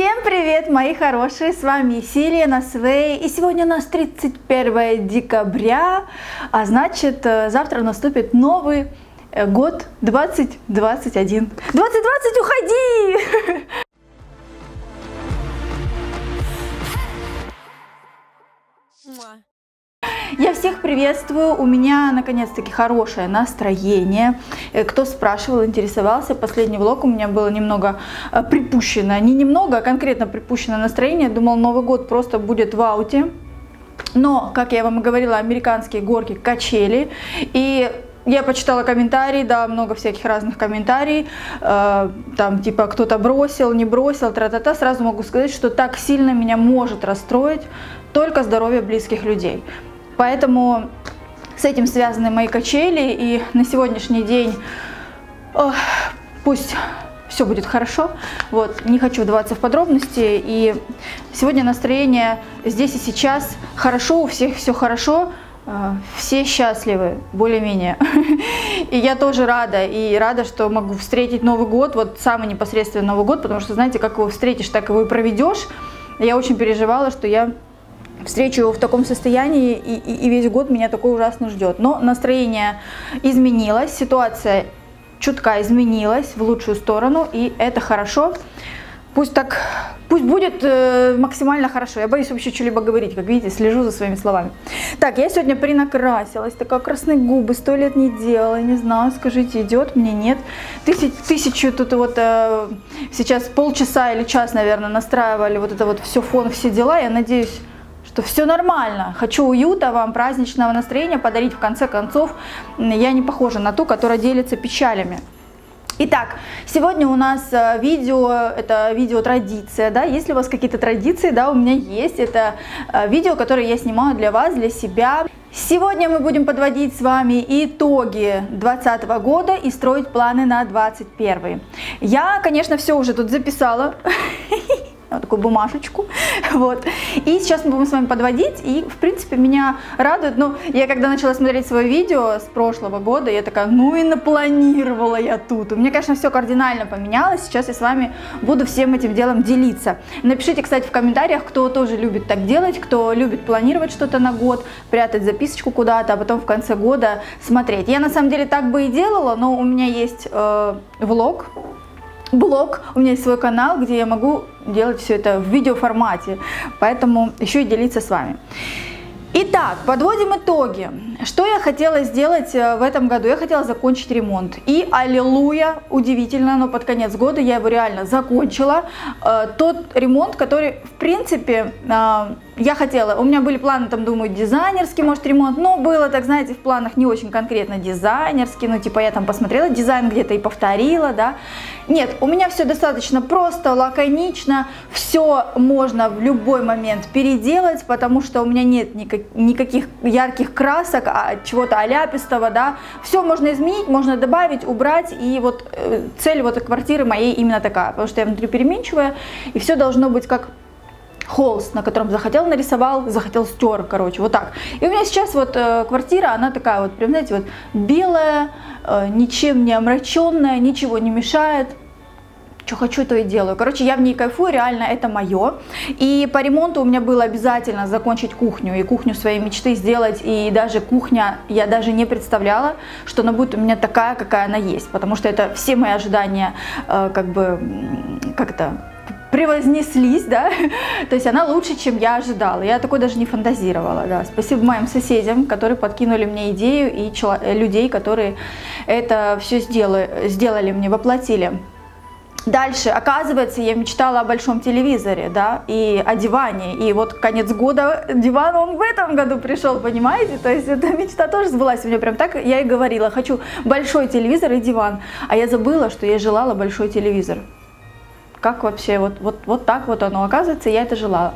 Всем привет, мои хорошие, с вами Silena Sway, и сегодня у нас 31 декабря, а значит завтра наступит новый год 2021. 2020, уходи! Я всех приветствую, у меня наконец-таки хорошее настроение. Кто спрашивал, интересовался, последний влог у меня было немного припущено, не немного, а конкретно припущено настроение. Думал, Новый год просто будет в ауте, но, как я вам и говорила, американские горки, качели. И я почитала комментарии, да, много всяких разных комментариев, там типа кто-то бросил, не бросил, тра-та-та. Сразу могу сказать, что так сильно меня может расстроить только здоровье близких людей. Поэтому с этим связаны мои качели, и на сегодняшний день пусть все будет хорошо. Вот, не хочу вдаваться в подробности, и сегодня настроение здесь и сейчас хорошо, у всех все хорошо, все счастливы, более-менее. И я тоже рада, что могу встретить Новый год, вот самый непосредственный Новый год, потому что, знаете, как его встретишь, так его и проведешь. Я очень переживала, что я встречу его в таком состоянии, и весь год меня такой ужасно ждет. Но настроение изменилось, ситуация чутка изменилась в лучшую сторону, и это хорошо. Пусть так, пусть будет максимально хорошо. Я боюсь вообще что-либо говорить, как видите, слежу за своими словами. Так, я сегодня принакрасилась, такая красные губы, 100 лет не делала, не знаю, скажите, идет, мне нет. Тысячу тут вот сейчас полчаса или час, наверное, настраивали вот это вот все, фон, все дела, я надеюсь, что все нормально. Хочу уюта, вам праздничного настроения подарить. В конце концов, я не похожа на ту, которая делится печалями. Итак, сегодня у нас видео, это видео традиция, да, если у вас какие-то традиции, да, у меня есть, это видео, которое я снимаю для вас, для себя. Сегодня мы будем подводить с вами итоги 2020 года и строить планы на 2021. Я, конечно, все уже тут записала, вот такую бумажечку, вот, и сейчас мы будем с вами подводить, и, в принципе, меня радует, ну, я когда начала смотреть свое видео с прошлого года, я такая, ну и напланировала я тут, у меня, конечно, все кардинально поменялось, сейчас я с вами буду всем этим делом делиться. Напишите, кстати, в комментариях, кто тоже любит так делать, кто любит планировать что-то на год, прятать записочку куда-то, а потом в конце года смотреть. Я, на самом деле, так бы и делала, но у меня есть блог, у меня есть свой канал, где я могу делать все это в видеоформате, поэтому еще и делиться с вами. Итак, подводим итоги. Что я хотела сделать в этом году? Я хотела закончить ремонт. И аллилуйя, удивительно, но под конец года я его реально закончила. Тот ремонт, который, в принципе, я хотела. У меня были планы, там, думаю, дизайнерский, может, ремонт. Но было, так знаете, в планах не очень конкретно дизайнерский. Ну, типа, я там посмотрела дизайн где-то и повторила, да. Нет, у меня все достаточно просто, лаконично. Все можно в любой момент переделать, потому что у меня нет никаких ярких красок, а чего-то аляпистого, да, все можно изменить, можно добавить, убрать, и вот цель вот квартиры моей именно такая, потому что я внутри переменчивая, и все должно быть как холст, на котором захотел нарисовал, захотел стер, короче, вот так. И у меня сейчас вот квартира, она такая вот, прям, знаете, вот белая, ничем не омраченная, ничего не мешает. Что хочу, то и делаю. Короче, я в ней кайфую, реально это мое. И по ремонту у меня было обязательно закончить кухню, и кухню своей мечты сделать, и даже кухня, я даже не представляла, что она будет у меня такая, какая она есть, потому что это все мои ожидания, как бы, как-то превознеслись, да, то есть она лучше, чем я ожидала, я такой даже не фантазировала, да, спасибо моим соседям, которые подкинули мне идею, и людей, которые это все сделали мне, воплотили. Дальше, оказывается, я мечтала о большом телевизоре, да, и о диване, и вот конец года диван, он в этом году пришел, понимаете, то есть эта мечта тоже сбылась у меня, прям так я и говорила, хочу большой телевизор и диван, а я забыла, что я желала большой телевизор. Как вообще, вот так вот оно оказывается, я это желала.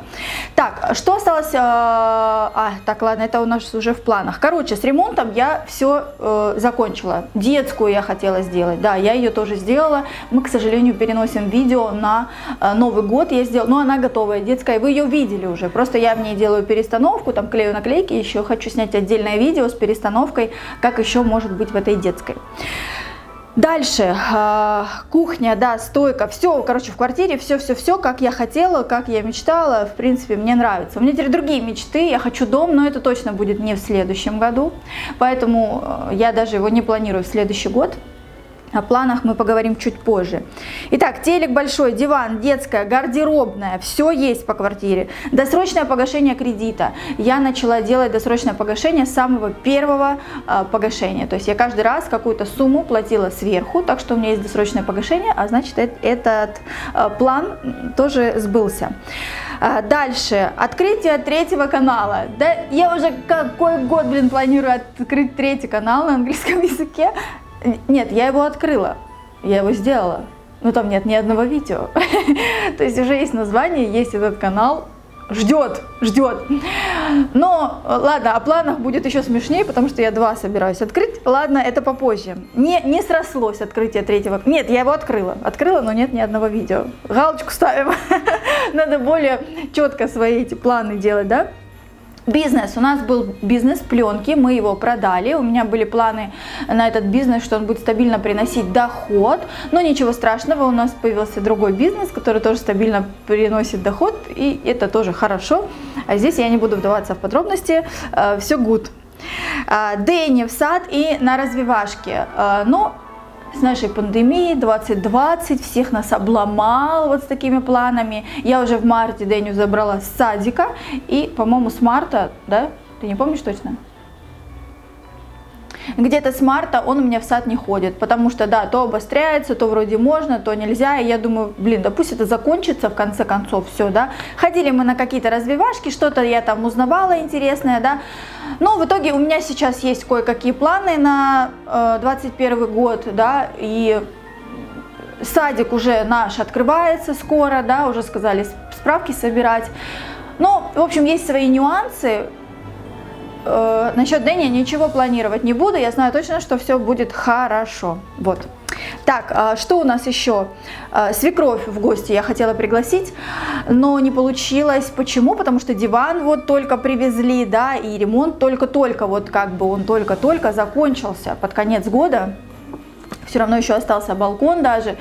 Так, что осталось, так, ладно, это у нас уже в планах. Короче, с ремонтом я все закончила. Детскую я хотела сделать, да, я ее тоже сделала. Мы, к сожалению, переносим видео на Новый год, я сделала, но она готовая, детская, вы ее видели уже. Просто я в ней делаю перестановку, там клею наклейки, еще хочу снять отдельное видео с перестановкой, как еще может быть в этой детской. Дальше, кухня, да, стойка, все, короче, в квартире все, как я хотела, как я мечтала, в принципе, мне нравится. У меня теперь другие мечты, я хочу дом, но это точно будет не в следующем году, поэтому я даже его не планирую в следующий год. О планах мы поговорим чуть позже. Итак, телек большой, диван, детская, гардеробная, все есть по квартире. Досрочное погашение кредита. Я начала делать досрочное погашение с самого первого погашения. То есть я каждый раз какую-то сумму платила сверху, так что у меня есть досрочное погашение, а значит этот план тоже сбылся. Дальше, открытие третьего канала. Да, я уже какой год, блин, планирую открыть третий канал на английском языке. Нет, я его открыла, я его сделала, но там нет ни одного видео. То есть уже есть название, есть этот канал, ждет. Но ладно, о планах будет еще смешнее, потому что я два собираюсь открыть. Ладно, это попозже. Не срослось открытие третьего. Нет, я его открыла, но нет ни одного видео. Галочку ставим. Надо более четко свои эти планы делать, да? Бизнес. У нас был бизнес пленки, мы его продали. У меня были планы на этот бизнес, что он будет стабильно приносить доход. Но ничего страшного, у нас появился другой бизнес, который тоже стабильно приносит доход. И это тоже хорошо. А здесь я не буду вдаваться в подробности. Все good. Дэнни в сад и на развивашке. Но с нашей пандемией 2020 всех нас обломал вот с такими планами. Я уже в марте Дэню забрала с садика. И, по-моему, с марта, да? Ты не помнишь точно? Где-то с марта он у меня в сад не ходит, потому что, да, то обостряется, то вроде можно, то нельзя, и я думаю, блин, да пусть это закончится, в конце концов, все, да. Ходили мы на какие-то развивашки, что-то я там узнавала интересное, да, но в итоге у меня сейчас есть кое-какие планы на 2021 год, да, и садик уже наш открывается скоро, да, уже сказали справки собирать, но, в общем, есть свои нюансы. Насчет Дэни ничего планировать не буду, я знаю точно, что все будет хорошо. Вот. Так, что у нас еще? Свекровь в гости я хотела пригласить, но не получилось. Почему? Потому что диван вот только привезли, да, и ремонт только-только, вот как бы он только-только закончился под конец года. Все равно еще остался балкон даже.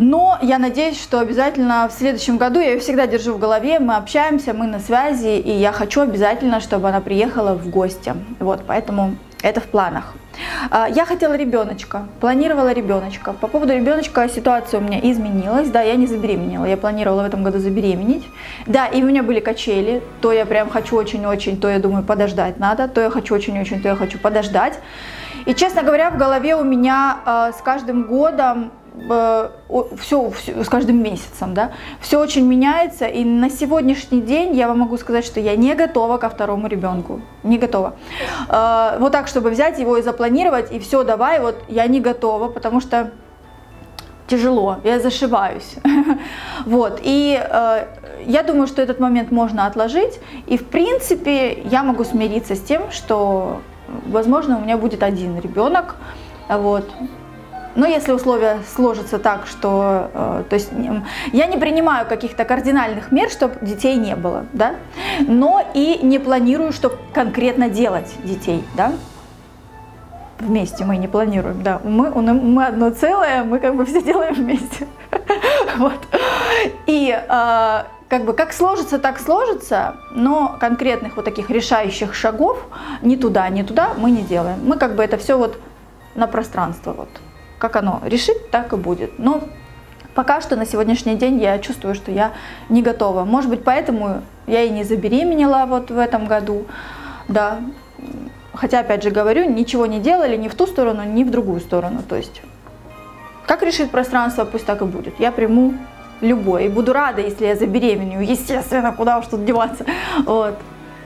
Но я надеюсь, что обязательно в следующем году, я ее всегда держу в голове, мы общаемся, мы на связи, и я хочу обязательно, чтобы она приехала в гости. Вот, поэтому это в планах. Я хотела ребеночка, планировала ребеночка. По поводу ребеночка ситуация у меня изменилась, да, я не забеременела, я планировала в этом году забеременеть. Да, и у меня были качели, то я прям хочу очень-очень, то я думаю подождать надо, то я хочу очень-очень, то я хочу подождать. И, честно говоря, в голове у меня с каждым годом, все с каждым месяцем, да, все очень меняется, и на сегодняшний день я вам могу сказать, что я не готова ко второму ребенку, не готова. Вот так, чтобы взять его и запланировать, и все, давай, вот я не готова, потому что тяжело, я зашиваюсь, вот, и я думаю, что этот момент можно отложить, и в принципе я могу смириться с тем, что, возможно, у меня будет один ребенок, вот. Но если условия сложатся так, что... то есть я не принимаю каких-то кардинальных мер, чтобы детей не было, да? Но и не планирую, что конкретно делать детей, да? Вместе мы не планируем, да. Мы одно целое, мы как бы все делаем вместе. Вот. И как бы как сложится, так сложится, но конкретных вот таких решающих шагов ни туда мы не делаем. Мы как бы это все вот на пространство вот. Как оно решит, так и будет. Но пока что на сегодняшний день я чувствую, что я не готова. Может быть, поэтому я и не забеременела вот в этом году. Да. Хотя, опять же говорю, ничего не делали ни в ту сторону, ни в другую сторону. То есть, как решит пространство, пусть так и будет. Я приму любое. И буду рада, если я забеременею. Естественно, куда уж тут деваться. Вот.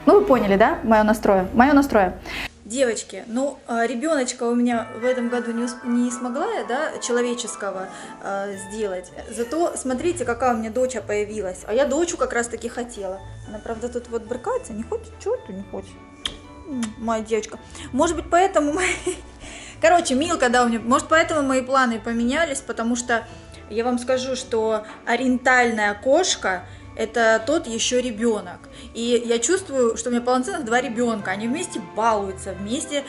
Ну, вы поняли, да? Мое настроение. Девочки, ну, ребеночка у меня в этом году не смогла я, да, человеческого сделать. Зато смотрите, какая у меня доча появилась. А я дочу как раз таки хотела. Она, правда, тут вот брыкается, не хочет, чего-то не хочет. Моя девочка. Может быть, поэтому... Короче, Милка, да, у меня... Может, поэтому мои планы поменялись, потому что я вам скажу, что ориентальная кошка... Это тот еще ребенок. И я чувствую, что у меня полноценных два ребенка. Они вместе балуются, вместе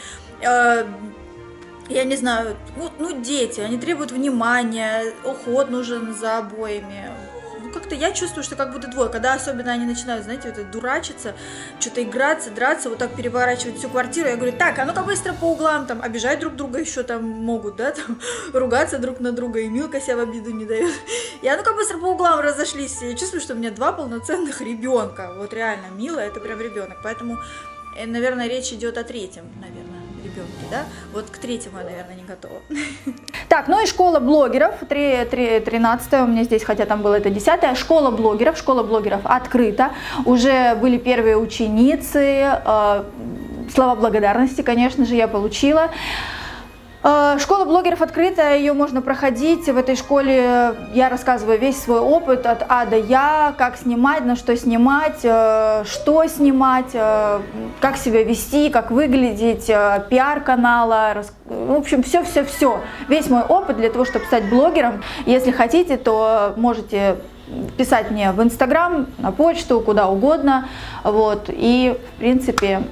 я не знаю, ну дети, они требуют внимания, уход нужен за обоими. Ну как-то я чувствую, что как будто двое, когда особенно они начинают, знаете, вот это дурачиться, что-то играться, драться, вот так переворачивать всю квартиру, я говорю, так, а ну-ка быстро по углам, там, обижать друг друга еще там могут, да, там, ругаться друг на друга, и Милка себя в обиду не дает. Я, ну-ка быстро по углам разошлись, я чувствую, что у меня два полноценных ребенка, вот реально, Мила, это прям ребенок, поэтому, наверное, речь идет о третьем, наверное. Ребенки, да? Вот к третьему я, наверное, не готова. Так, ну и школа блогеров, 13-я у меня здесь, хотя там было это 10-я, школа блогеров открыта, уже были первые ученицы, слова благодарности, конечно же, я получила. Школа блогеров открыта, ее можно проходить, в этой школе я рассказываю весь свой опыт от А до Я, как снимать, на что снимать, как себя вести, как выглядеть, пиар канала, в общем, все-все-все, весь мой опыт для того, чтобы стать блогером. Если хотите, то можете писать мне в Инстаграм, на почту, куда угодно, вот, и, в принципе,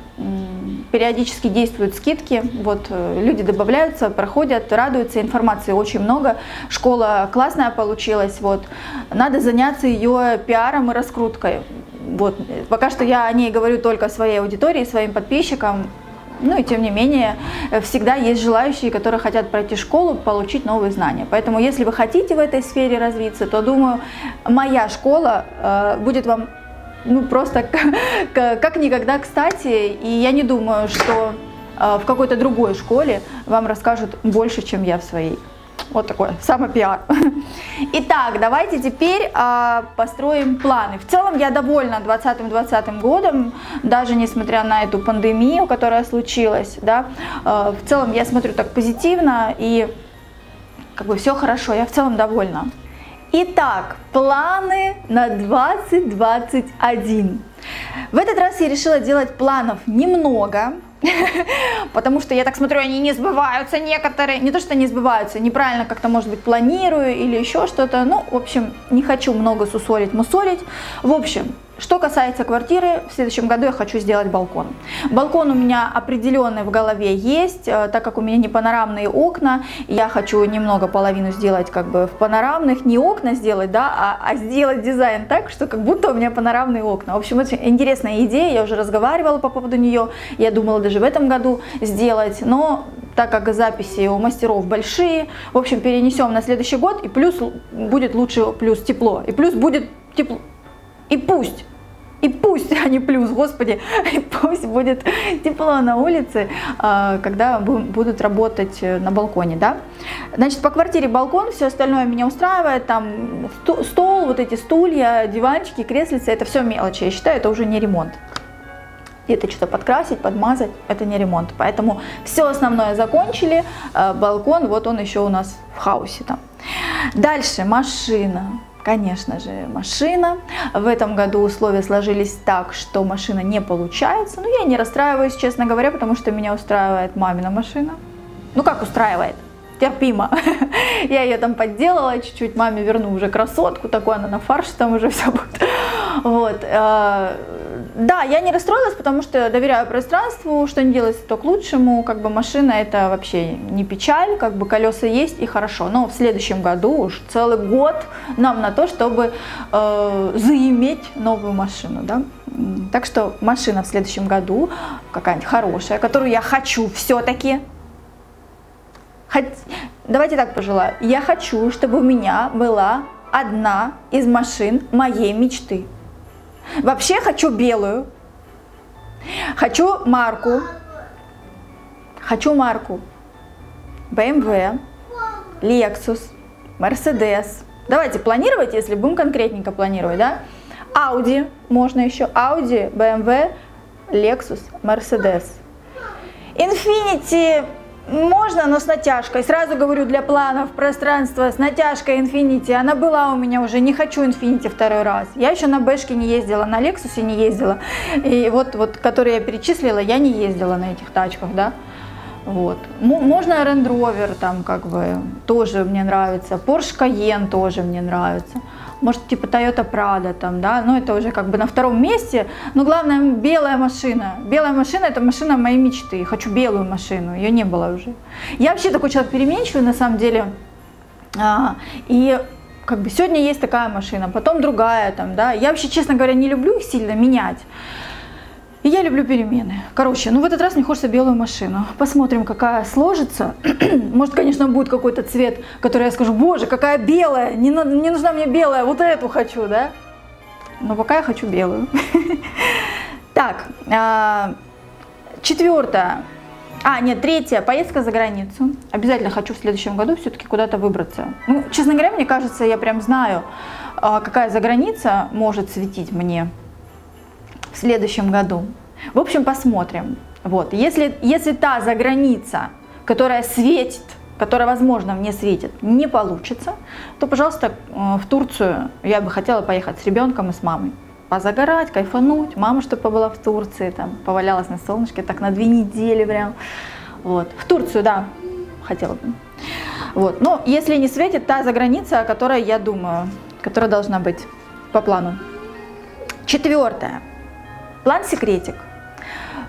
периодически действуют скидки, вот люди добавляются, проходят, радуются, информации очень много, школа классная получилась, вот, надо заняться ее пиаром и раскруткой, вот, пока что я о ней говорю только своей аудитории, своим подписчикам, ну и тем не менее, всегда есть желающие, которые хотят пройти школу, получить новые знания, поэтому если вы хотите в этой сфере развиться, то, думаю, моя школа будет вам ну просто как никогда кстати, и я не думаю, что в какой-то другой школе вам расскажут больше, чем я в своей. Вот такое, самопиар. Итак, давайте теперь построим планы. В целом я довольна 2020 годом, даже несмотря на эту пандемию, которая случилась, да, в целом я смотрю так позитивно, и как бы все хорошо, я в целом довольна. Итак, планы на 2021. В этот раз я решила делать планов немного, потому что я так смотрю, они не сбываются некоторые. Не то, что не сбываются, неправильно как-то, может быть, планирую или еще что-то. Ну, в общем, не хочу много сусолить-мусолить. В общем, что касается квартиры, в следующем году я хочу сделать балкон. Балкон у меня определенный в голове есть, так как у меня не панорамные окна, я хочу немного половину сделать как бы в панорамных, не окна сделать, да, а сделать дизайн так, что как будто у меня панорамные окна. В общем, это интересная идея, я уже разговаривала по поводу нее, я думала даже в этом году сделать, но так как записи у мастеров большие, в общем, перенесем на следующий год, и плюс будет лучше, плюс тепло, и плюс будет тепло, и пусть, а не плюс, господи, и пусть будет тепло на улице, когда будут работать на балконе, да. Значит, по квартире балкон, все остальное меня устраивает, там стол, вот эти стулья, диванчики, креслицы, это все мелочи, я считаю, это уже не ремонт. Где-то что-то подкрасить, подмазать, это не ремонт, поэтому все основное закончили, балкон, вот он еще у нас в хаосе там. Дальше машина. Конечно же, машина. В этом году условия сложились так, что машина не получается. Но я не расстраиваюсь, честно говоря, потому что меня устраивает мамина машина. Ну как устраивает? Терпимо. Я ее там подделала чуть-чуть, маме верну уже красотку, такую она на фарш там уже вся будет. Вот. Да, я не расстроилась, потому что доверяю пространству, что не делается, то к лучшему. Как бы машина это вообще не печаль, как бы колеса есть и хорошо. Но в следующем году уж целый год нам на то, чтобы заиметь новую машину, да. Так что машина в следующем году какая-нибудь хорошая, которую я хочу все-таки. Давайте так пожелаю. Я хочу, чтобы у меня была одна из машин моей мечты. Вообще хочу белую. Хочу марку. Хочу марку. BMW, Lexus, Mercedes. Давайте планировать, если будем конкретненько планировать, да? Audi, можно еще. Audi, BMW, Lexus, Mercedes. Infiniti. Можно, но с натяжкой. Сразу говорю, для планов пространства с натяжкой Infiniti. Она была у меня уже, не хочу Infiniti второй раз. Я еще на Бэшке не ездила, на Лексусе не ездила. И вот, которые я перечислила, я не ездила на этих тачках, да. Вот. Можно Land Rover, там, как бы, тоже мне нравится. Porsche Cayenne тоже мне нравится. может типа Toyota Prado там, да, ну это уже как бы на втором месте, но главное белая машина. Белая машина — это машина моей мечты, я хочу белую машину, ее не было уже. Я вообще такой человек переменчивый на самом деле, и как бы сегодня есть такая машина, потом другая там, да, я вообще, честно говоря, не люблю их сильно менять. И я люблю перемены. Короче, ну в этот раз мне хочется белую машину. Посмотрим, какая сложится. Может, конечно, будет какой-то цвет, который я скажу: боже, какая белая, не нужна мне белая, вот эту хочу, да? Но пока я хочу белую. Так, четвертое. Третья поездка за границу. Обязательно хочу в следующем году все-таки куда-то выбраться. Ну, честно говоря, мне кажется, я прям знаю, какая заграница может светить мне в следующем году. В общем, посмотрим. Вот. Если та заграница, которая светит, которая, возможно, мне светит, не получится, то, пожалуйста, в Турцию я бы хотела поехать с ребенком и с мамой. Позагорать, кайфануть. Мама, чтобы была в Турции, там, повалялась на солнышке, так на 2 недели прям. Вот. В Турцию, да, хотела бы. Вот. Но если не светит та заграница, о которой я думаю, которая должна быть по плану. Четвертое. План-секретик.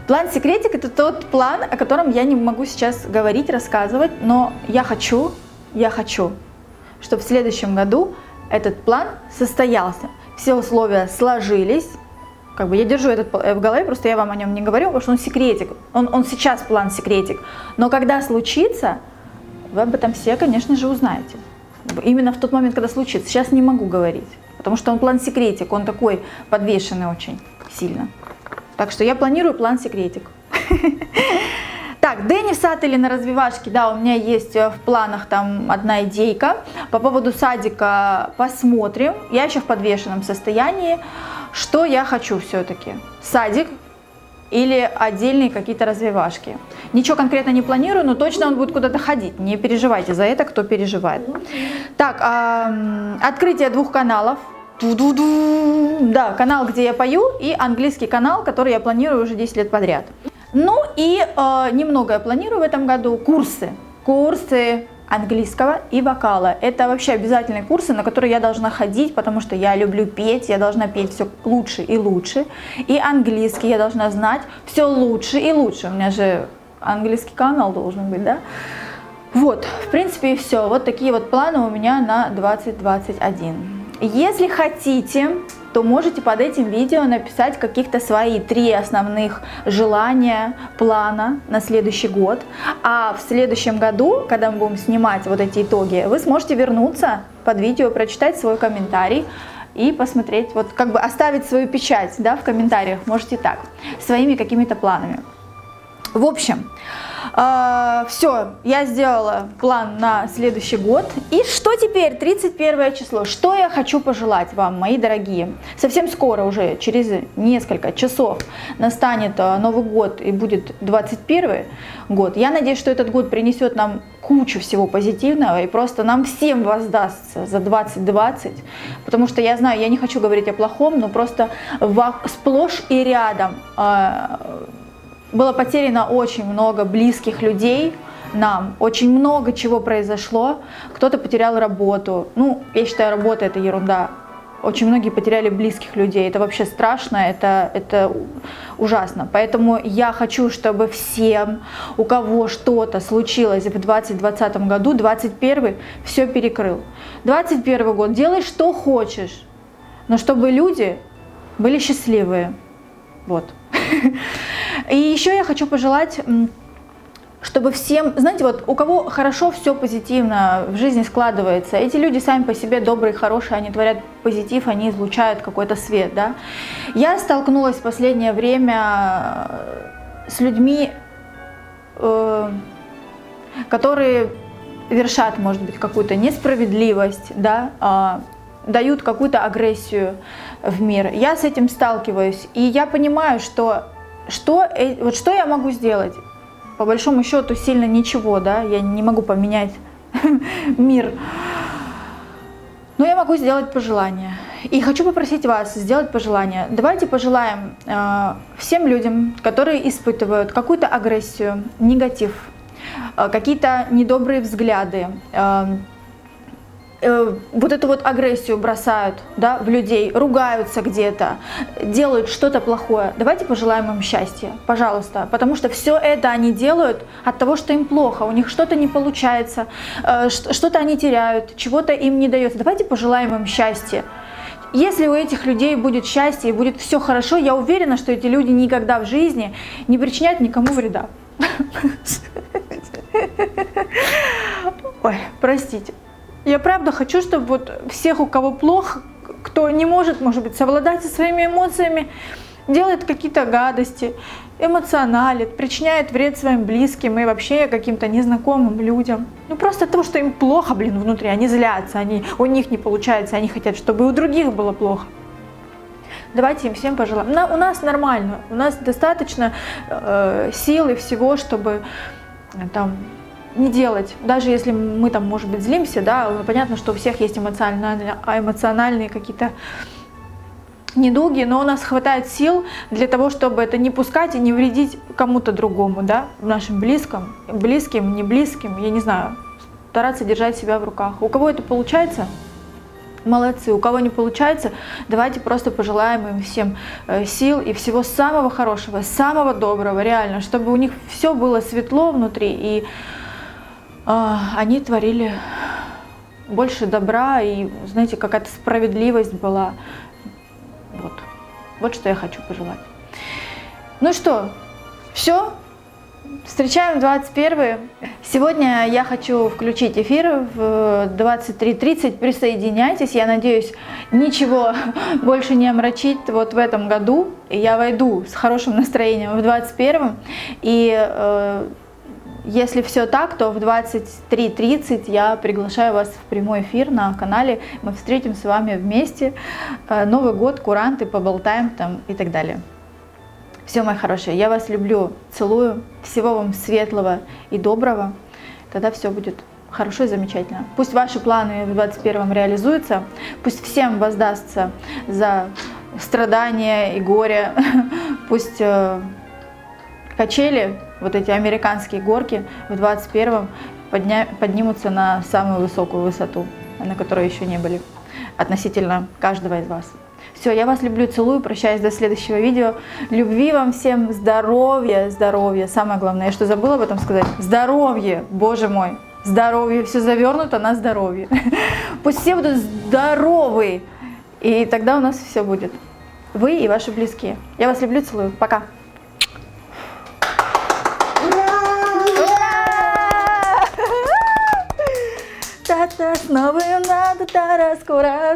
План-секретик — это тот план, о котором я не могу сейчас говорить, рассказывать, но я хочу, чтобы в следующем году этот план состоялся. Все условия сложились, как бы я держу этот в голове, просто я вам о нем не говорю, потому что он секретик, он сейчас план-секретик, но когда случится, вы об этом все, конечно же, узнаете. Именно в тот момент, когда случится, сейчас не могу говорить, потому что он план-секретик, он такой подвешенный очень сильно. Так что я планирую план-секретик. Так, Дэнни в сад или на развивашке, да, у меня есть в планах там одна идейка. По поводу садика посмотрим. Я еще в подвешенном состоянии. Что я хочу все-таки? Садик или отдельные какие-то развивашки? Ничего конкретно не планирую, но точно он будет куда-то ходить. Не переживайте за это, кто переживает. Так, открытие 2 каналов. Да, канал, где я пою, и английский канал, который я планирую уже 10 лет подряд. Ну и немного я планирую в этом году курсы английского и вокала. Это вообще обязательные курсы, на которые я должна ходить, потому что я люблю петь, я должна петь все лучше и лучше. И английский я должна знать все лучше и лучше. У меня же английский канал должен быть, да? Вот, в принципе, и все. Вот такие вот планы у меня на 2021. Если хотите, то можете под этим видео написать каких-то свои 3 основных желания, плана на следующий год. А в следующем году, когда мы будем снимать вот эти итоги, вы сможете вернуться под видео, прочитать свой комментарий и посмотреть, вот как бы оставить свою печать, да, в комментариях, можете так, своими какими-то планами. В общем, все, я сделала план на следующий год. И что теперь, 31 число, что я хочу пожелать вам, мои дорогие? Совсем скоро, уже через несколько часов, настанет Новый год и будет 21 год. Я надеюсь, что этот год принесет нам кучу всего позитивного и просто нам всем воздастся за 2020, потому что я знаю, я не хочу говорить о плохом, но просто сплошь и рядом было потеряно очень много близких людей нам, очень много чего произошло, кто-то потерял работу, ну, я считаю, работа — это ерунда, очень многие потеряли близких людей, это вообще страшно, это ужасно, поэтому я хочу, чтобы всем, у кого что-то случилось в 2020 году, 2021 все перекрыл, 2021 год, делай что хочешь, но чтобы люди были счастливые, вот. И еще я хочу пожелать, чтобы всем, знаете, вот у кого хорошо все позитивно в жизни складывается, эти люди сами по себе добрые, хорошие, они творят позитив, они излучают какой-то свет, да. Я столкнулась в последнее время с людьми, которые вершат, может быть, какую-то несправедливость, да, дают какую-то агрессию в мир. Я с этим сталкиваюсь, и я понимаю, что я могу сделать? По большому счету сильно ничего, да, я не могу поменять мир. Но я могу сделать пожелание. И хочу попросить вас сделать пожелание. Давайте пожелаем всем людям, которые испытывают какую-то агрессию, негатив, какие-то недобрые взгляды, вот эту вот агрессию бросают, да, в людей, ругаются где-то, делают что-то плохое. Давайте пожелаем им счастья, пожалуйста, потому что все это они делают от того, что им плохо, у них что-то не получается, что-то они теряют, чего-то им не дается. Давайте пожелаем им счастья. Если у этих людей будет счастье и будет все хорошо, я уверена, что эти люди никогда в жизни не причиняют никому вреда. Ой, простите. Я правда хочу, чтобы вот всех, у кого плохо, кто не может, может быть, совладать со своими эмоциями, делает какие-то гадости, эмоционалит, причиняет вред своим близким и вообще каким-то незнакомым людям. Ну просто то, что им плохо, блин, внутри, они злятся, у них не получается, они хотят, чтобы и у других было плохо. Давайте им всем пожелаем. У нас нормально, у нас достаточно сил и всего, чтобы там не делать. Даже если мы там, может быть, злимся, да, понятно, что у всех есть эмоциональные какие-то недуги, но у нас хватает сил для того, чтобы это не пускать и не вредить кому-то другому, да, нашим близким, не близким, я не знаю, стараться держать себя в руках. У кого это получается, молодцы, у кого не получается, давайте просто пожелаем им всем сил и всего самого хорошего, самого доброго, реально, чтобы у них все было светло внутри и они творили больше добра и, знаете, какая-то справедливость была. Вот что я хочу пожелать. Ну что, все. Встречаем 21-е. Сегодня я хочу включить эфир в 23:30. Присоединяйтесь. Я надеюсь, ничего больше не омрачит вот в этом году. Я войду с хорошим настроением в 21-м. И если все так, то в 23:30 я приглашаю вас в прямой эфир на канале. Мы встретим с вами вместе Новый год, куранты, поболтаем там и так далее. Все, мои хорошие, я вас люблю, целую. Всего вам светлого и доброго. Тогда все будет хорошо и замечательно. Пусть ваши планы в 21-м реализуются. Пусть всем воздастся за страдания и горе. Пусть качели, вот эти американские горки, в 21-м поднимутся на самую высокую высоту, на которой еще не были, относительно каждого из вас. Все, я вас люблю, целую, прощаюсь до следующего видео. Любви вам всем, здоровья, здоровья. Самое главное, я что, забыла об этом сказать? Здоровье, боже мой, здоровье, все завернуто на здоровье. Пусть все будут здоровы, и тогда у нас все будет. Вы и ваши близкие. Я вас люблю, целую, пока. С новым надо, скоро.